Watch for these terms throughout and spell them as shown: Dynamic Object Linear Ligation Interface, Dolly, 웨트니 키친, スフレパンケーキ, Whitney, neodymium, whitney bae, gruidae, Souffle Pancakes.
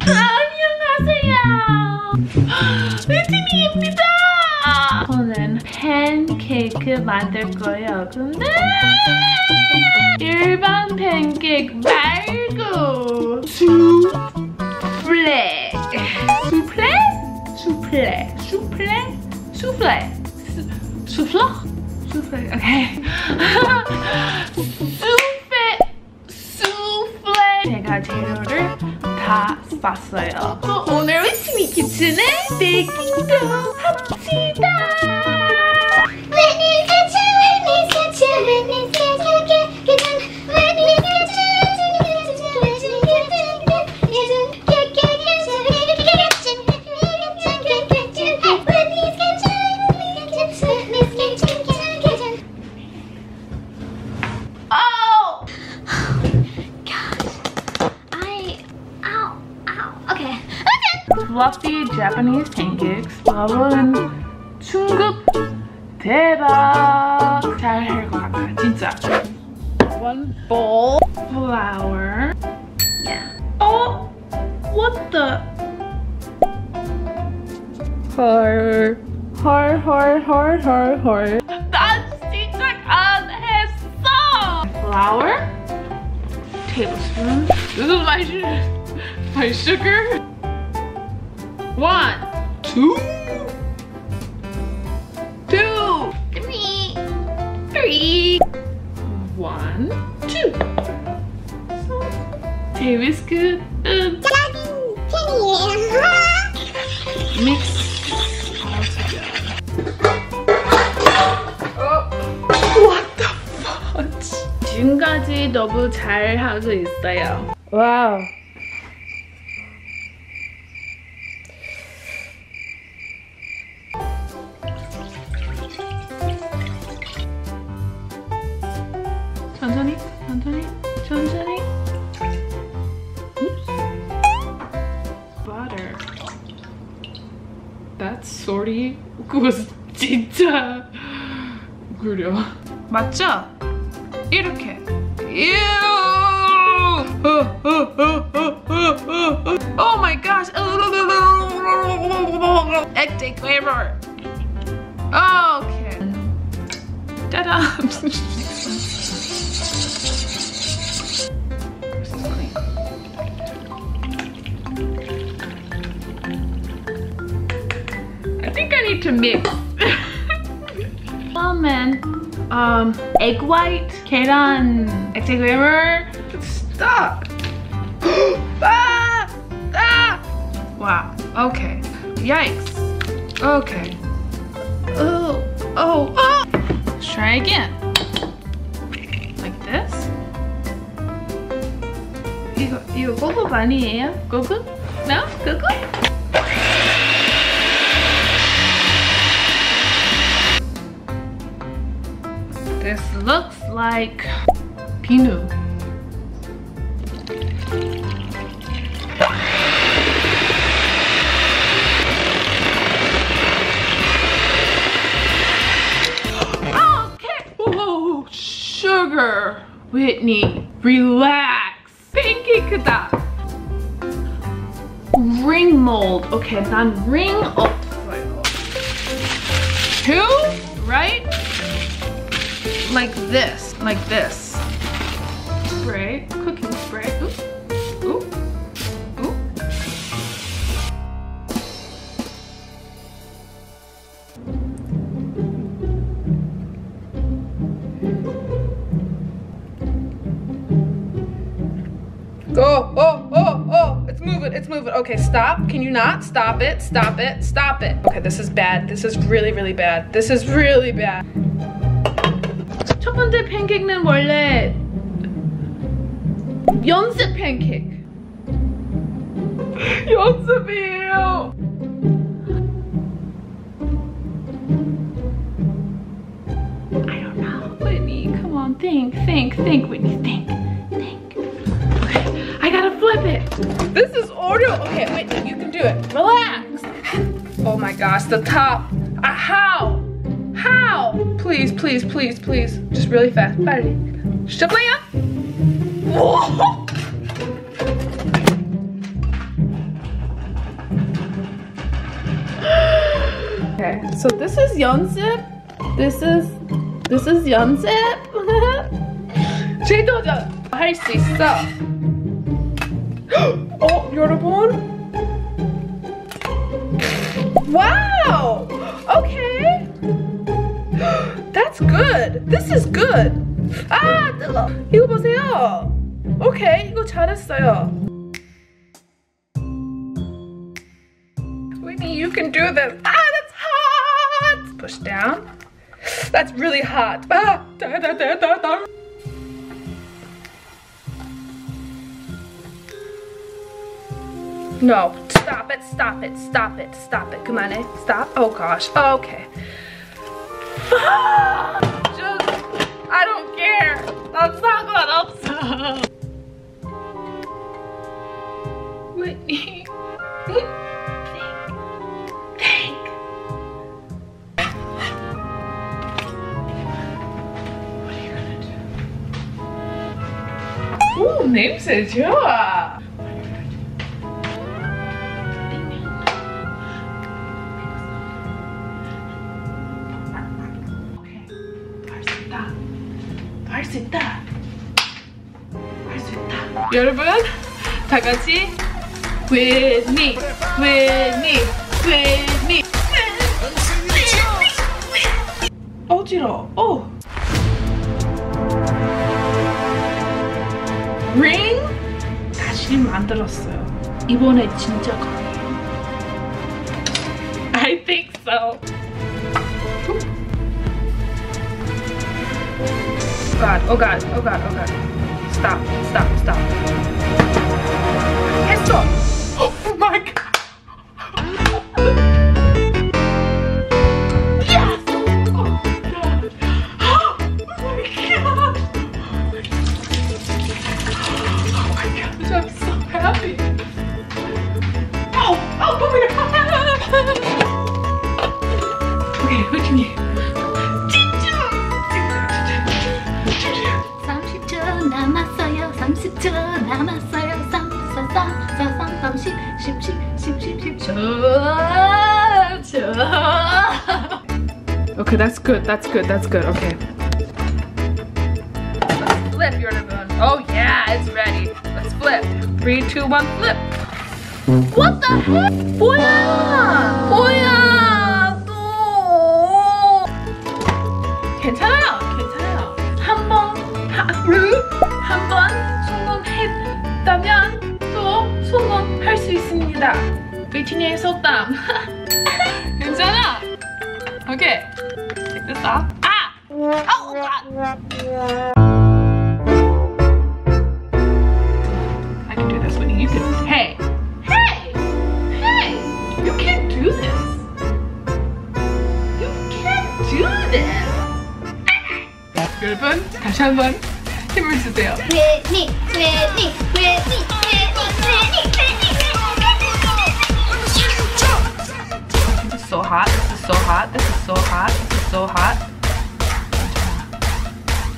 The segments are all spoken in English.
안녕하세요. 웨트니입니다. 저는 팬케이크 만들 거예요. 근데 일반 팬케이크 말고 수플레. 수플레? 수플레. 수플레? 수플레. 수플레? 수플레. 오케이. 수플레. 제가 재료를 다 봤어요. 오늘 웨트니 키친에 베이킹도 합시다. 웨트니 키친, 웨트니 키친, 웨트니 키친, 키친, 웨트니 fluffy Japanese pancakes. 여러분, 중국 대박! 잘 할 것 같아, 진짜. 1 bowl flour. Yeah. Oh, what the? 헐, 헐, 헐, 헐, 헐, 헐. 난 시작 안 했어. Flour, tablespoon. This is my sugar. 1, 2, 2, 3, 3, 1, 2. So, taste good. Mix all together. What the fudge? 지금까지 너무 잘 하고 있어요. 와우. Wow. 천천히, 천천히, 천천히. Oops. Butter. That sorty was 진짜 구려. 맞죠? 이렇게. Oh my gosh. Eggplant flavor. Okay. Ta-da. To mix. Almond, egg white, 계란, 액체괴물. Stop. Ah, ah. Wow. Okay. Yikes. Okay. Oh, oh, oh. Let's try again. Like this. 이거 고급 아니에요? 고급? No? 고급? This looks like Pinot. Okay. Whoa, sugar. Whitney, relax. Pancake-da. Ring mold. Okay, 난 ring. Oh, two, right? Like this, like this. Spray, cooking spray. Ooh, ooh, ooh. Oh, oh, oh, oh! It's moving, it's moving. Okay, stop. Can you not? Stop it, stop it, stop it. Okay, this is bad. This is really, really bad. This is really bad. 첫 번째 팬케이크는 원래 연습 팬케이크. 연습이에요. I don't know. Whitney, come on, think, Whitney, think. Okay, I gotta flip it. This is order. Okay, Whitney, you can do it. Relax. Oh my gosh, the top. How? How? Please, please, please, please. Just really fast. Ready? Shuffle up. 뭐? Okay, so this is Yeonsip. This is Yeonsip. 제도전 할 수 있어. 어, 여러분. Wow. Okay. That's good. This is good. 아, 뜨거. 이거 보세요. Okay, 이거 잘했어요. Whitney, you can do this. Ah, that's hot. Push down. That's really hot. Ah, da da da da da. No, stop it, stop it, stop it, stop it. Come on, eh? Stop. Oh gosh. Okay. Ah, just, I don't care. That's not good. I'll stop. Whitney. Think. What are you gonna do? Oh, 냄새 좋아. 할 수 있다. 할 수 있다. 여러분, 다 같이 Whitney, Whitney, Whitney. 어지러워. 오. ring 다시 만들었어요. 이번에 진짜 거예요. I think so. Oh god, oh god, oh god, oh god. Stop, stop, stop. Esto! Oh my god! Yes! Oh my god! Oh my god! Oh my gosh, I'm so happy! Oh! Oh, oh my god! Okay, what do you need? 남았어요. 10. Okay, that's good. That's good. That's good. Okay. Let's flip, your balloon. Oh yeah, it's ready. Let's flip. 3, 2, 1, flip. What the heck? 뭐야? 뭐야? 또. 괜찮아요. 괜찮아요. 한 번. 했다면 또 성공할 수 있습니다. 비티니의 속담. 괜찮아. 오케이. 됐어. 아! 오! I can do this, Whitney. You can. Hey. Hey. Hey. You can't do this. You can't do this. 여러분, 다시 한번 힘을 주세요. Whitney, Whitney, Whitney, Whitney, Whitney. This is so hot. This is so hot. This is so hot. This is so hot.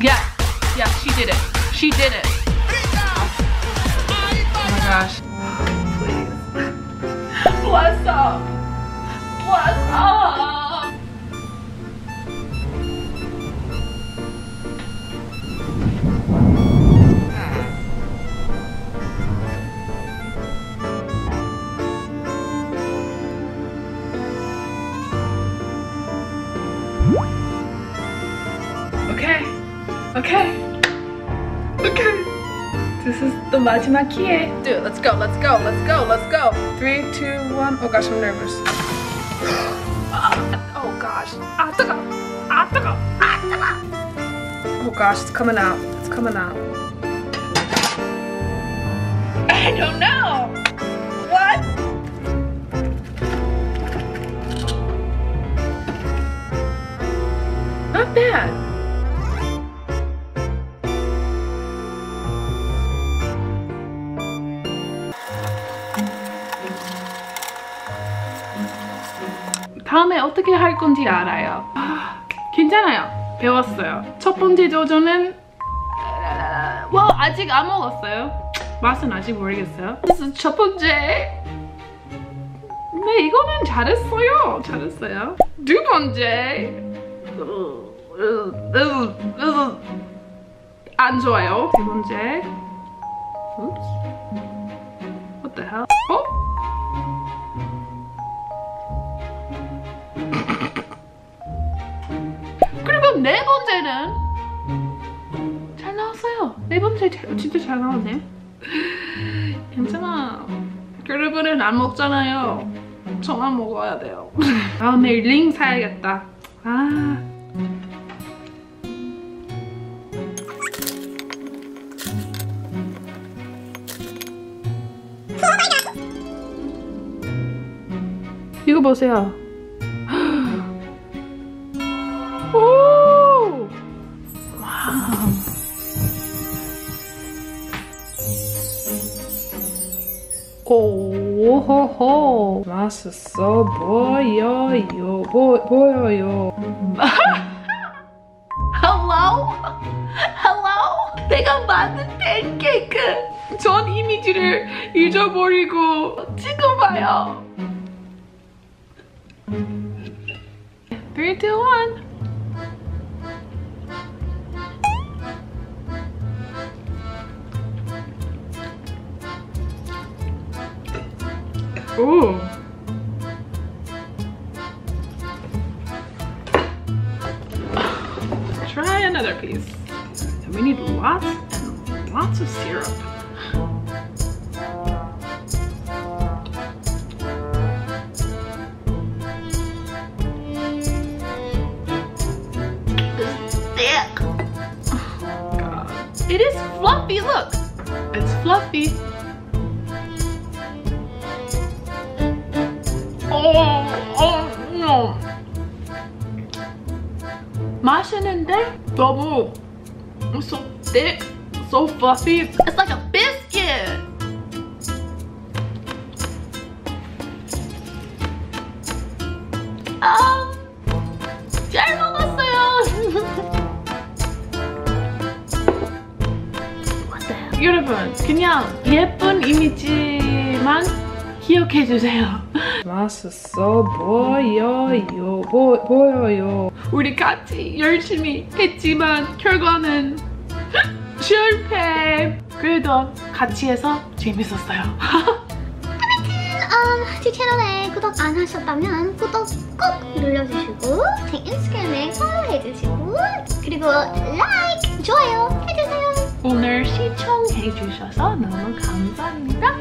Yeah, yeah, she did it. She did it. Oh my gosh. Please. What's up? What's up? Okay. Okay. This is the 마지막 기회. Dude, let's go, let's go, let's go, let's go. 3, 2, 1. Oh gosh, I'm nervous. Oh gosh. 아 뜨거. 아 뜨거. 아 뜨거. Oh gosh, it's coming out. It's coming out. I don't know. What? Not bad. 다음에 어떻게 할 건지 알아요. 괜찮아요. 배웠어요. 첫 번째 도전은 와, 아직 안 먹었어요. 맛은 아직 모르겠어요. 첫 번째. 네, 이거는 잘했어요. 잘했어요. 두 번째. 안 좋아요. 세 번째. Oops. What the hell? 어? 그리고 네 번째는 잘 나왔어요. 네 번째 진짜 잘 나왔네. 괜찮아. 여러분은 안 먹잖아요. 저만 먹어야 돼요. 다음에 링 사야겠다. 아. 이거 보세요. 오! 와우. 오호호. 맛있어 보여요. 보여요. Hello? Hello? 내가 만든 팬케이크. 전 이미지를 잊어버리고 지금 봐요. 3, 2, 1. 오. Try another piece. We need lots and lots of syrup. It's thick. Oh, God. It is fluffy, look. It's fluffy. 맛있는데 너무 so thick, so fluffy. It's like a biscuit. 잘 먹었어요. 여러분 그냥 예쁜 이미지만 기억해주세요. 맛있어 보여요. 보여요. 우리 같이 열심히 했지만 결과는 실패. 그래도 같이 해서 재밌었어요. 아무튼 제 채널에 구독 안 하셨다면 구독 꼭 눌러주시고 제 인스타그램에 팔로우해주시고 그리고 like, 좋아요 해주세요. 오늘 시청해주셔서 너무 감사합니다.